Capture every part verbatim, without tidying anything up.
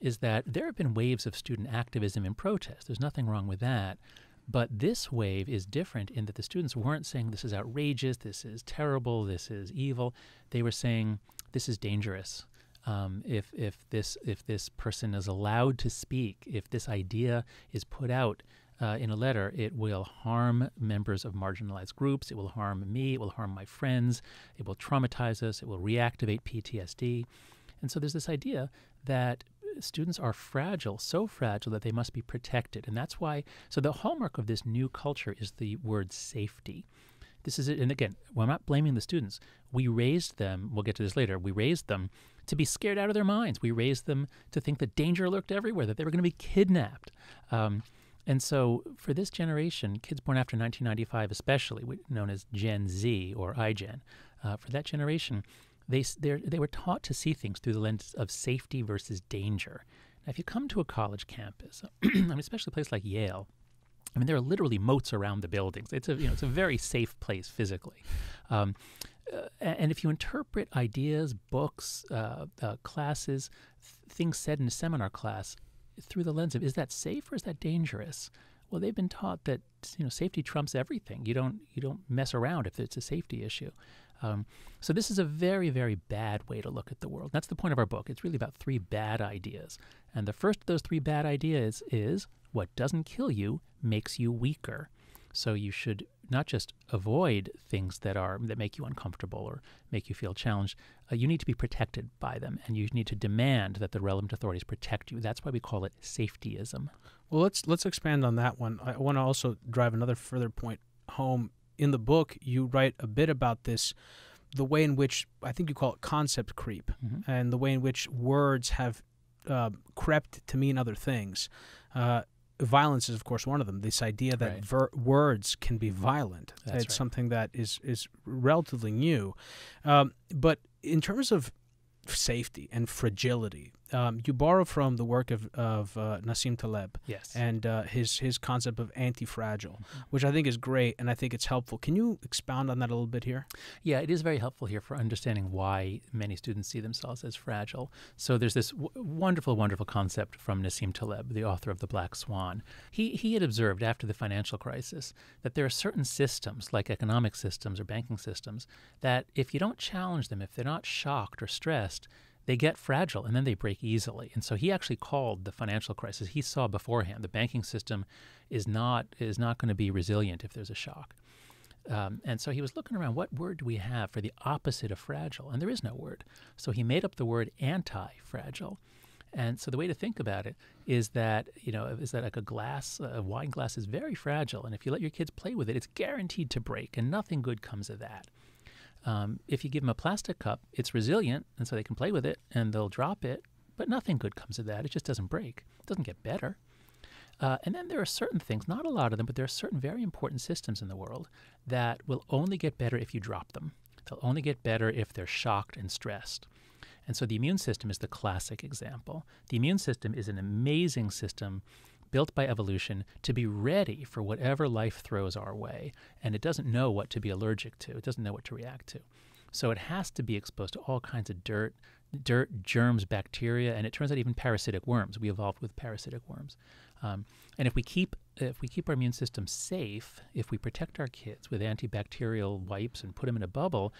is that there have been waves of student activism and protest. There's nothing wrong with that. But this wave is different in that the students weren't saying this is outrageous, this is terrible, this is evil. They were saying this is dangerous. Um, if, if, this, if this person is allowed to speak, if this idea is put out uh, in a letter, it will harm members of marginalized groups, it will harm me, it will harm my friends, it will traumatize us, it will reactivate P T S D. And so there's this idea that students are fragile, so fragile that they must be protected. And that's why, so the hallmark of this new culture is the word safety. This is it, and again, we're not blaming the students. We raised them, we'll get to this later, we raised them to be scared out of their minds. We raised them to think that danger lurked everywhere, that they were going to be kidnapped. Um, and so for this generation, kids born after nineteen ninety-five especially, known as Gen Z or iGen, uh, for that generation, They, they were taught to see things through the lens of safety versus danger. Now, if you come to a college campus, especially a place like Yale, I mean, there are literally moats around the buildings. It's a, you know, it's a very safe place physically. Um, uh, and if you interpret ideas, books, uh, uh, classes, th things said in a seminar class through the lens of, is that safe or is that dangerous? Well, they've been taught that, you know, safety trumps everything. You don't, you don't mess around if it's a safety issue. Um, so this is a very, very bad way to look at the world. That's the point of our book. It's really about three bad ideas. And the first of those three bad ideas is what doesn't kill you makes you weaker. So you should not just avoid things that are that make you uncomfortable or make you feel challenged. Uh, you need to be protected by them, and you need to demand that the relevant authorities protect you. That's why we call it safetyism. Well, let's let's expand on that one. I want to also drive another further point home. In the book, you write a bit about this, the way in which, I think you call it concept creep, mm-hmm. and the way in which words have uh, crept to mean other things. Uh, violence is, of course, one of them. This idea that right. ver words can be violent. That's it's right. something that is, is relatively new. Um, but in terms of safety and fragility, um, you borrow from the work of, of uh, Nassim Taleb yes. and uh, his, his concept of anti-fragile, mm-hmm. which I think is great, and I think it's helpful. Can you expound on that a little bit here? Yeah, it is very helpful here for understanding why many students see themselves as fragile. So there's this w wonderful, wonderful concept from Nassim Taleb, the author of The Black Swan. He, he had observed after the financial crisis that there are certain systems, like economic systems or banking systems, that if you don't challenge them, if they're not shocked or stressed, they get fragile, and then they break easily. And so he actually called the financial crisis. He saw beforehand the banking system is not, is not going to be resilient if there's a shock. Um, and so he was looking around, what word do we have for the opposite of fragile? And there is no word. So he made up the word anti-fragile. And so the way to think about it is that, you know, is that like a glass, a wine glass is very fragile, and if you let your kids play with it, it's guaranteed to break, and nothing good comes of that. Um, if you give them a plastic cup, it's resilient, and so they can play with it, and they'll drop it, but nothing good comes of that. It just doesn't break. It doesn't get better. Uh, and then there are certain things, not a lot of them, but there are certain very important systems in the world that will only get better if you drop them. They'll only get better if they're shocked and stressed. And so the immune system is the classic example. The immune system is an amazing system built by evolution to be ready for whatever life throws our way, and it doesn't know what to be allergic to. It doesn't know what to react to. So it has to be exposed to all kinds of dirt, dirt, germs, bacteria, and it turns out even parasitic worms. We evolved with parasitic worms. Um, and if we keep if we keep our immune system safe, if we protect our kids with antibacterial wipes and put them in a bubble,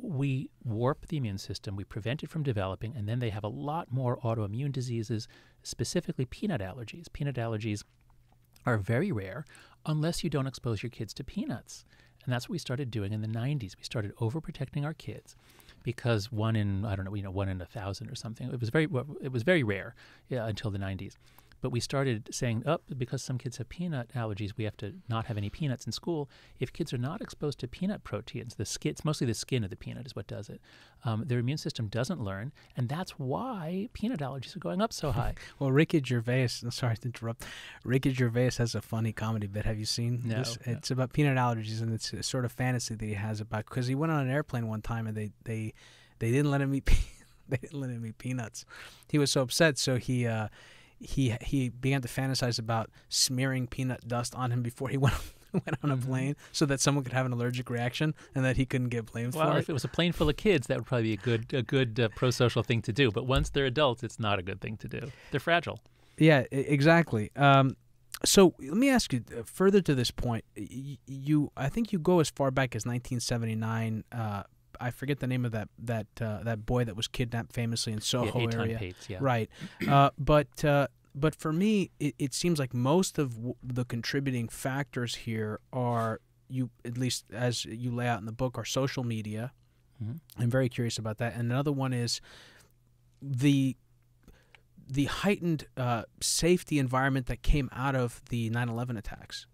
we warp the immune system, we prevent it from developing, and then they have a lot more autoimmune diseases, specifically peanut allergies. Peanut allergies are very rare unless you don't expose your kids to peanuts. And that's what we started doing in the nineties. We started overprotecting our kids because one in, I don't know, you know, one in a thousand or something. It was very, it was very rare yeah, until the nineties. But we started saying, oh, because some kids have peanut allergies, we have to not have any peanuts in school. If kids are not exposed to peanut proteins, the skin, it's mostly the skin of the peanut is what does it. Um, their immune system doesn't learn, and that's why peanut allergies are going up so high. Well, Ricky Gervais, I'm sorry to interrupt, Ricky Gervais has a funny comedy bit. Have you seen no, this? No. It's about peanut allergies, and it's a sort of fantasy that he has about, because he went on an airplane one time, and they, they, they didn't let him eat they didn't let him eat peanuts. He was so upset, so he... Uh, He, he began to fantasize about smearing peanut dust on him before he went went on a plane so that someone could have an allergic reaction and that he couldn't get blamed well, for it. Well, if it was a plane full of kids, that would probably be a good, a good uh, pro-social thing to do. But once they're adults, it's not a good thing to do. They're fragile. Yeah, exactly. Um, so let me ask you uh, further to this point. You, I think you go as far back as nineteen seventy-nine. Uh, I forget the name of that that uh, that boy that was kidnapped famously in Soho yeah, Etan area. Patz, yeah. Right. Uh, but uh, but for me, it, it seems like most of w the contributing factors here are you, at least as you lay out in the book, are social media. Mm-hmm. I'm very curious about that. And another one is the. the heightened uh, safety environment that came out of the nine eleven attacks.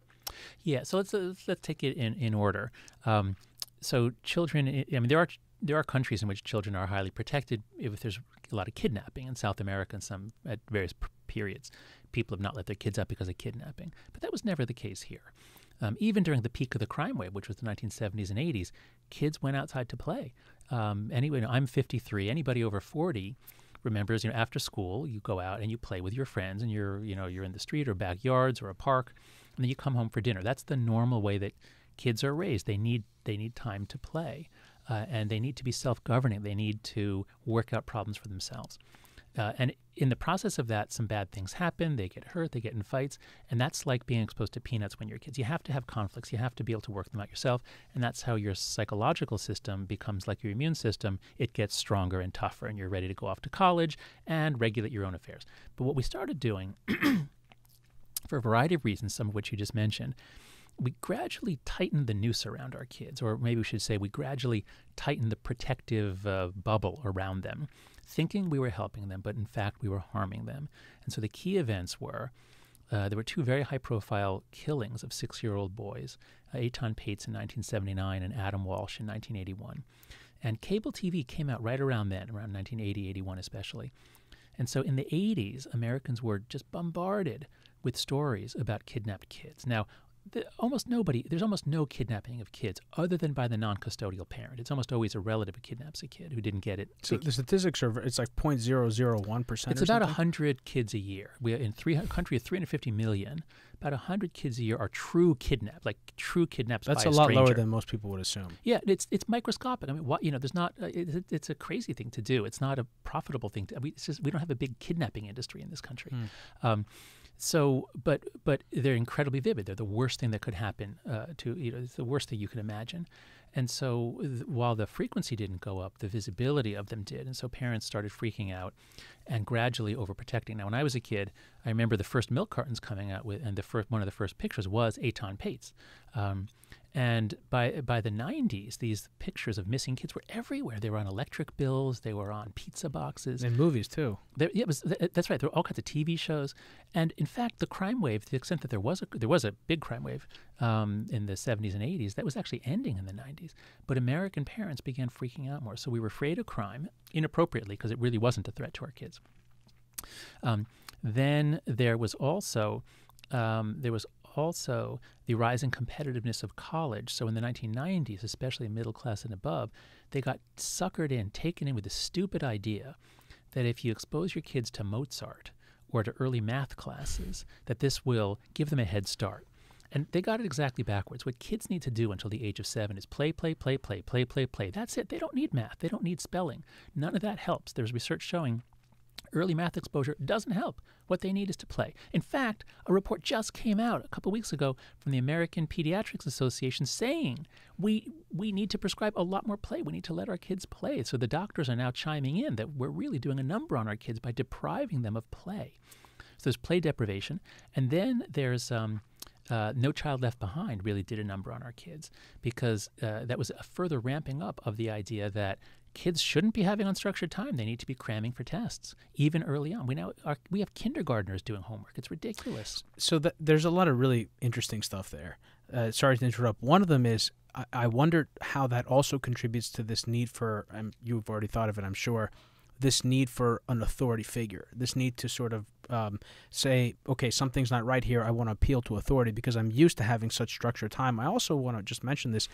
Yeah, so let's uh, let's take it in in order. Um, so children, I mean, there are there are countries in which children are highly protected if there's a lot of kidnapping. In South America, and some at various periods, people have not let their kids up because of kidnapping. But that was never the case here. Um, even during the peak of the crime wave, which was the nineteen seventies and eighties, kids went outside to play. Um, anyway, I'm fifty-three. Anybody over forty. Remembers, you know, after school you go out and you play with your friends, and you're, you know, you're in the street or backyards or a park, and then you come home for dinner. That's the normal way that kids are raised. They need they need time to play, uh, and they need to be self-governing. They need to work out problems for themselves. Uh, and in the process of that, some bad things happen. They get hurt. They get in fights, and that's like being exposed to peanuts when you're kids. You have to have conflicts. You have to be able to work them out yourself, and that's how your psychological system becomes like your immune system. It gets stronger and tougher, and you're ready to go off to college and regulate your own affairs. But what we started doing, for a variety of reasons, some of which you just mentioned, we gradually tighten the noose around our kids, or maybe we should say we gradually tighten the protective uh, bubble around them, thinking we were helping them, but in fact we were harming them. And so the key events were, uh, there were two very high-profile killings of six-year-old boys, uh, Etan Patz in nineteen seventy-nine and Adam Walsh in nineteen eighty-one. And cable T V came out right around then, around nineteen eighty, eighty-one especially. And so in the eighties, Americans were just bombarded with stories about kidnapped kids. Now, The, almost nobody, there's almost no kidnapping of kids other than by the non-custodial parent. It's almost always a relative who kidnaps a kid who didn't get it. So the statistics are, it's like zero point zero zero one percent. It's about one hundred kids a year. We are in a country of three hundred fifty million, about one hundred kids a year are true kidnapped, like true kidnaps by a stranger. That's a lot lower than most people would assume. Yeah, it's it's microscopic. I mean, what, you know, there's not, uh, it, it's a crazy thing to do. It's not a profitable thing. To, I mean, it's just, we don't have a big kidnapping industry in this country. Mm. Um, So, but but they're incredibly vivid. They're the worst thing that could happen uh, to, you know, it's the worst thing you could imagine. And so th while the frequency didn't go up, the visibility of them did. And so parents started freaking out and gradually overprotecting. Now, when I was a kid, I remember the first milk cartons coming out with, and the first, one of the first pictures was Etan Patz. Um, and by, by the nineties, these pictures of missing kids were everywhere. They were on electric bills. They were on pizza boxes. And movies, too. There, yeah, it was, th that's right. There were all kinds of T V shows. And, in fact, the crime wave, to the extent that there was a, there was a big crime wave um, in the seventies and eighties, that was actually ending in the nineties. But American parents began freaking out more. So we were afraid of crime, inappropriately, because it really wasn't a threat to our kids. Um, then there was also um, there was also the rise in competitiveness of college. So in the nineteen nineties, especially middle class and above, they got suckered in, taken in with the stupid idea that if you expose your kids to Mozart or to early math classes, that this will give them a head start. And they got it exactly backwards. What kids need to do until the age of seven is play, play, play, play, play, play, play. That's it. They don't need math. They don't need spelling. None of that helps. There's research showing early math exposure doesn't help. What they need is to play. In fact, a report just came out a couple weeks ago from the American Pediatrics Association saying we we need to prescribe a lot more play. We need to let our kids play. So the doctors are now chiming in that we're really doing a number on our kids by depriving them of play. So there's play deprivation. And then there's um, uh, No Child Left Behind really did a number on our kids because uh, that was a further ramping up of the idea that kids shouldn't be having unstructured time. They need to be cramming for tests, even early on. We now are, we have kindergartners doing homework. It's ridiculous. So th there's a lot of really interesting stuff there. Uh, sorry to interrupt. One of them is I, I wonder how that also contributes to this need for, um, you've already thought of it, I'm sure, this need for an authority figure, this need to sort of um, say, okay, something's not right here. I want to appeal to authority because I'm used to having such structured time. I also want to just mention this.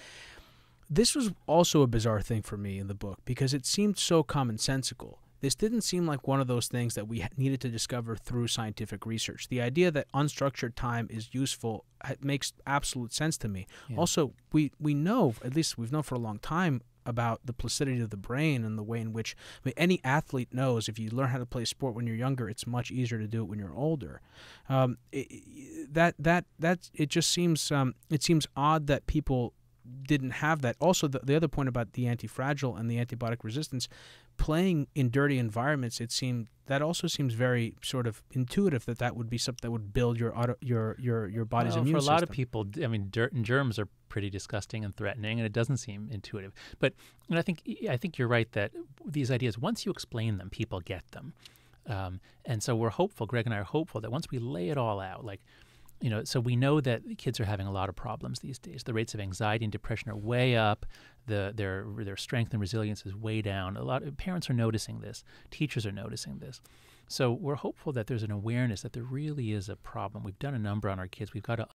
This was also a bizarre thing for me in the book because it seemed so commonsensical. This didn't seem like one of those things that we needed to discover through scientific research. The idea that unstructured time is useful makes absolute sense to me. Yeah. Also, we, we know, at least we've known for a long time, about the plasticity of the brain and the way in which, I mean, any athlete knows if you learn how to play sport when you're younger, it's much easier to do it when you're older. Um, it, that that that it just seems um, it seems odd that people didn't have that. Also, the, the other point about the anti-fragile and the antibiotic resistance, playing in dirty environments, it seemed that also seems very sort of intuitive that that would be something that would build your auto, your your your body's well, immune system. For a lot of people, I mean, dirt and germs are pretty disgusting and threatening, and it doesn't seem intuitive. But and I think I think you're right that these ideas, once you explain them, people get them, um, and so we're hopeful. Greg and I are hopeful that once we lay it all out, like. You know, so we know that kids are having a lot of problems these days. The rates of anxiety and depression are way up. The, their, their strength and resilience is way down. A lot of parents are noticing this. Teachers are noticing this. So we're hopeful that there's an awareness that there really is a problem. We've done a number on our kids. We've got to